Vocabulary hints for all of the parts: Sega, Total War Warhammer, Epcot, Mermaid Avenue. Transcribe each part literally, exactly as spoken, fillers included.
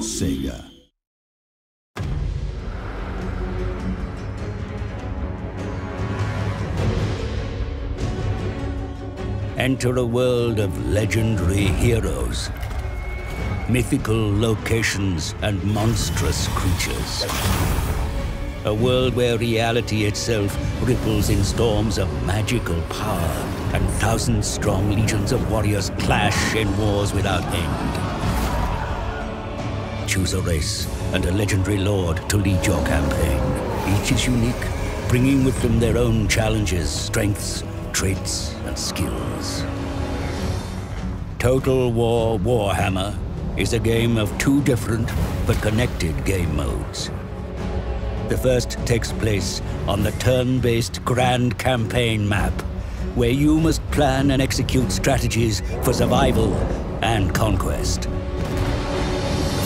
Sega. Enter a world of legendary heroes, mythical locations and monstrous creatures. A world where reality itself ripples in storms of magical power and thousand-strong legions of warriors clash in wars without end. Choose a race and a legendary lord to lead your campaign. Each is unique, bringing with them their own challenges, strengths, traits and skills. Total War Warhammer is a game of two different but connected game modes. The first takes place on the turn-based Grand Campaign map, where you must plan and execute strategies for survival and conquest.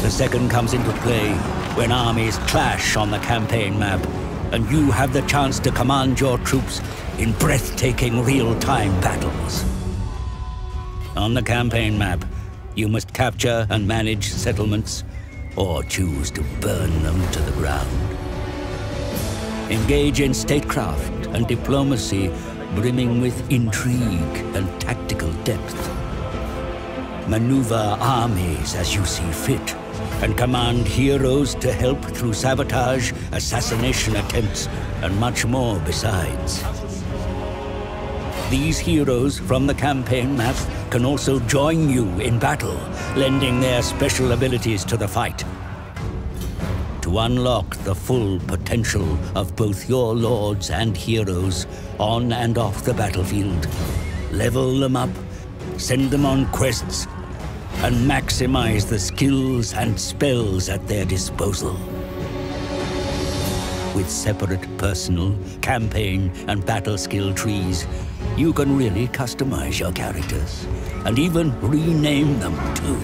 The second comes into play when armies clash on the campaign map, and you have the chance to command your troops in breathtaking real-time battles. On the campaign map, you must capture and manage settlements, or choose to burn them to the ground. Engage in statecraft and diplomacy, brimming with intrigue and tactical depth. Maneuver armies as you see fit, and command heroes to help through sabotage, assassination attempts, and much more besides. These heroes from the campaign map can also join you in battle, lending their special abilities to the fight. To unlock the full potential of both your lords and heroes on and off the battlefield, level them up, send them on quests, and maximize the skills and spells at their disposal. With separate personal, campaign, and battle skill trees, you can really customize your characters, and even rename them too.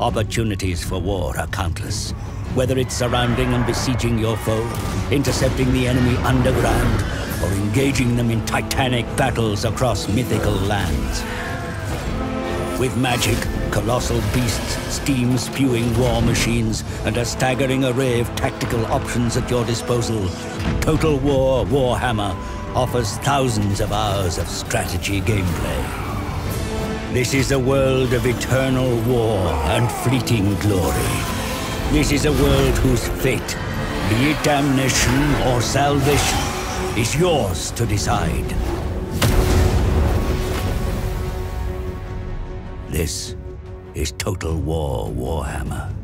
Opportunities for war are countless, whether it's surrounding and besieging your foe, intercepting the enemy underground, or engaging them in titanic battles across mythical lands. With magic, colossal beasts, steam-spewing war machines, and a staggering array of tactical options at your disposal, Total War Warhammer offers thousands of hours of strategy gameplay. This is a world of eternal war and fleeting glory. This is a world whose fate, be it damnation or salvation, is yours to decide. This is Total War Warhammer.